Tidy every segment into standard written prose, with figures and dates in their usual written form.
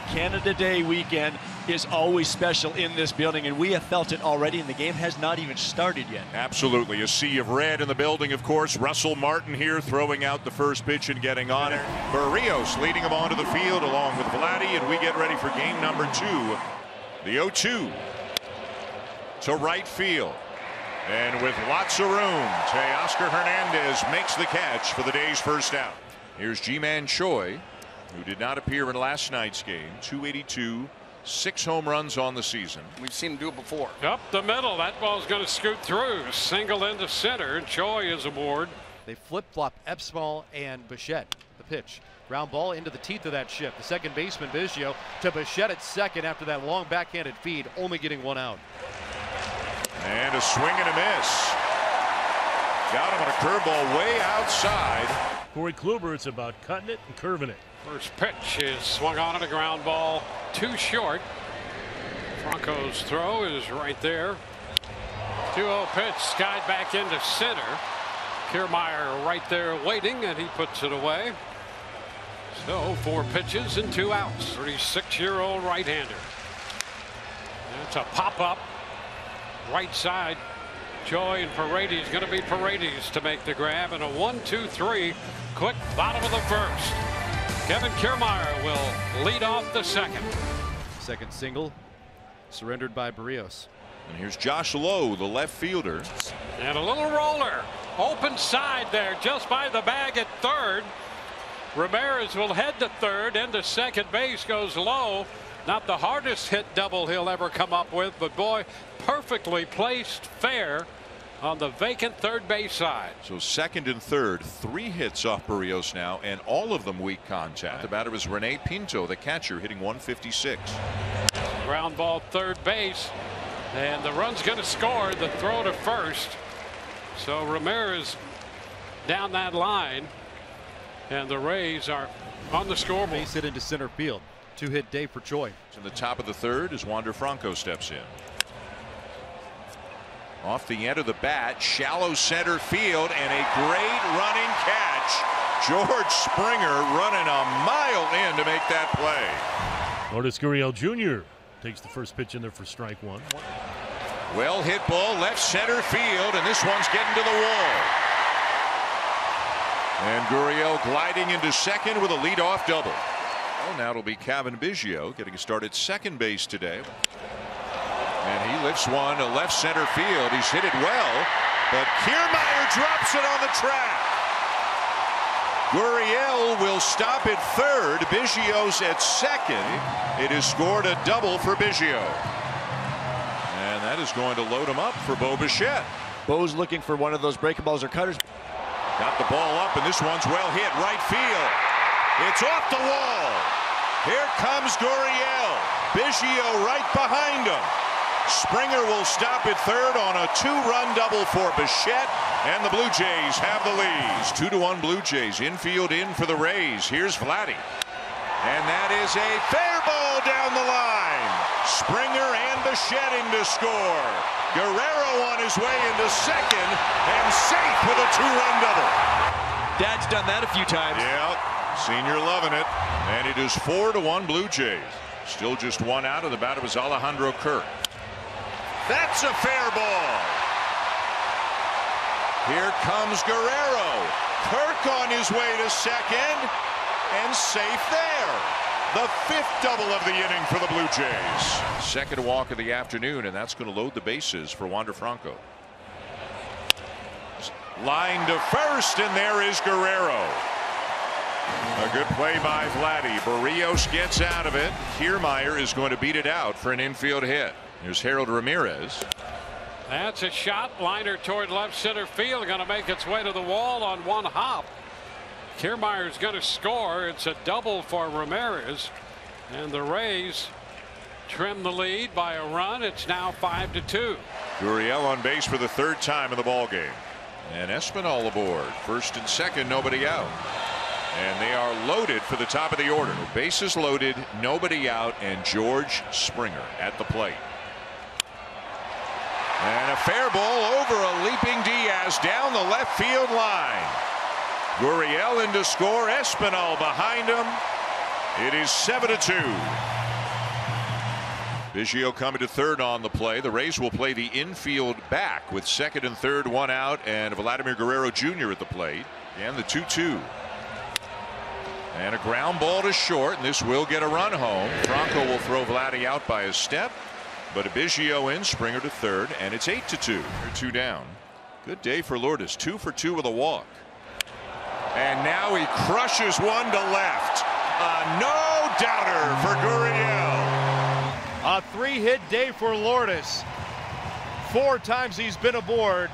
Canada Day weekend is always special in this building, and we have felt it already, and the game has not even started yet. Absolutely. A sea of red in the building, of course. Russell Martin here throwing out the first pitch and getting on it. Berrios leading him onto the field along with Vladdy, and we get ready for game number two. The 0-2 to right field. And with lots of room, Teoscar Hernandez makes the catch for the day's first out. Here's G-Man Choi, who did not appear in last night's game. 282, 6 home runs on the season. We've seen him do it before. Up the middle, that ball's going to scoot through. Single into center. Choi is aboard. They flip-flop Espinal and Bichette. The pitch. Round ball into the teeth of that shift. The second baseman, Vizio, to Bichette at second after that long backhanded feed, only getting one out. And a swing and a miss. Got him on a curveball way outside. Corey Kluber, it's about cutting it and curving it. First pitch is swung on at a ground ball, too short. Franco's throw is right there. 2-0 pitch, skied back into center. Kiermaier right there waiting, and he puts it away. So 4 pitches and 2 outs. 36-year-old right-hander. It's a pop-up, right side. Choi and Paredes, going to be Paredes to make the grab, and a 1-2-3 quick bottom of the first. Kevin Kiermaier will lead off the second. Second single surrendered by Berrios. And here's Josh Lowe, the left fielder. And a little roller, open side there, just by the bag at third. Ramirez will head to third, into second base goes Lowe. Not the hardest hit double he'll ever come up with, but boy, perfectly placed fair on the vacant third base side. So second and third, 3 hits off Berrios now, and all of them weak contact. The batter is Rene Pinto, the catcher, hitting 156. Ground ball third base, and the run's going to score. The throw to first. So Ramirez down that line, and the Rays are on the scoreboard. Base hit into center field. 2-hit day for Choi. In the top of the third as Wander Franco steps in. Off the end of the bat, shallow center field, and a great running catch. George Springer running a mile in to make that play. Lourdes Gurriel Jr. takes the first pitch in there for strike one. Well hit ball, left center field, and this one's getting to the wall. And Gurriel gliding into second with a leadoff double. Well, now it'll be Kevin Biggio getting a start at second base today. And he lifts one to left center field. He's hit it well, but Kiermaier drops it on the track. Gurriel will stop at third. Biggio's at second. It has scored a double for Biggio. And that is going to load him up for Beau Bichette. Beau's looking for one of those breaking balls or cutters. Got the ball up, and this one's well hit right field. It's off the wall. Here comes Gurriel. Biggio right behind him. Springer will stop at third on a 2-run double for Bichette, and the Blue Jays have the lead. 2-1 Blue Jays. Infield in for the Rays. Here's Vladdy. And that is a fair ball down the line. Springer and Bichette in to score. Guerrero on his way into second and safe with a 2-run double. Dad's done that a few times. Yeah. Senior loving it, and it is 4-1 Blue Jays. Still just one out, of the batter was Alejandro Kirk. That's a fair ball. Here comes Guerrero. Kirk on his way to second, and safe there. The 5th double of the inning for the Blue Jays. Second walk of the afternoon, and that's going to load the bases for Wander Franco. Line to first, and there is Guerrero. A good play by Vladdy. Berrios gets out of it. Kiermaier is going to beat it out for an infield hit. Here's Harold Ramirez. That's a shot. Liner toward left center field. Going to make its way to the wall on one hop. Kiermaier is going to score. It's a double for Ramirez. And the Rays trim the lead by a run. It's now 5-2. Gurriel on base for the 3rd time in the ballgame. And Espinal aboard. First and second, nobody out. And they are loaded for the top of the order. Bases loaded, nobody out, and George Springer at the plate. And a fair ball over a leaping Diaz down the left field line. Gurriel in to score. Espinal behind him. It is 7-2. Biggio coming to third on the play. The Rays will play the infield back with second and third, one out, and Vladimir Guerrero Jr. at the plate. And the 2-2. And a ground ball to short, and this will get a run home. Bronco will throw Vladdy out by a step, but Biggio in, Springer to third, and it's 8-2. They're two down. Good day for Lourdes, 2 for 2 with a walk. And now he crushes one to left. A no-doubter for Gurriel. A three-hit day for Lourdes. 4 times he's been aboard,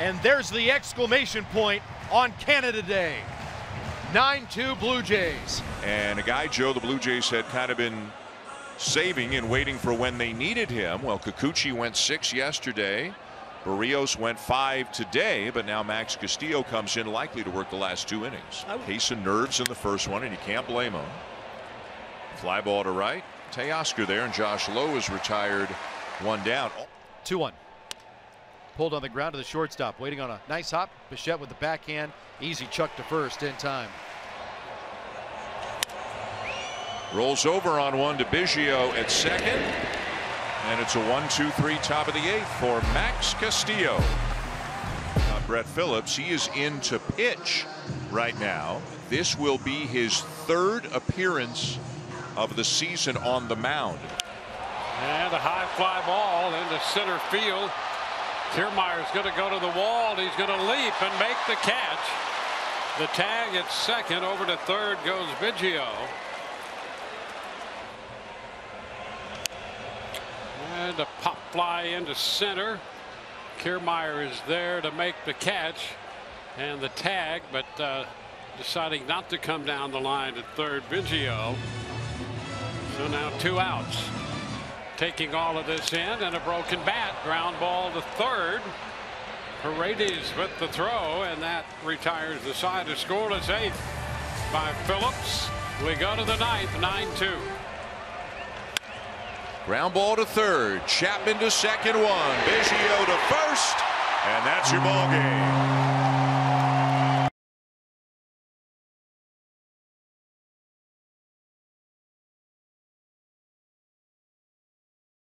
and there's the exclamation point on Canada Day. 9-2 Blue Jays. And a guy, Joe, the Blue Jays had kind of been saving and waiting for when they needed him. Well, Kikuchi went 6 yesterday. Berrios went 5 today, but now Max Castillo comes in, likely to work the last 2 innings. Case of nerves in the first one, and you can't blame him. Fly ball to right. Teoscar there, and Josh Lowe is retired. 1 down. 2-1. Pulled on the ground to the shortstop, waiting on a nice hop. Bichette with the backhand, easy chuck to first in time. Rolls over on 1 to Biggio at second, and it's a 1-2-3 top of the 8th for Max Castillo. Now Brett Phillips, he is in to pitch right now. This will be his 3rd appearance of the season on the mound. And a high fly ball into center field. Kiermaier's going to go to the wall, and he's going to leap and make the catch. The tag at second, over to third goes Biggio. And a pop fly into center. Kiermaier is there to make the catch and the tag, but deciding not to come down the line at third, Biggio. So now 2 outs. Taking all of this in, and a broken bat, ground ball to third. Paredes with the throw, and that retires the side. A scoreless 8th by Phillips. We go to the 9th, 9-2. Ground ball to third. Chapman to second, 1. Biggio to first, and that's your ball game.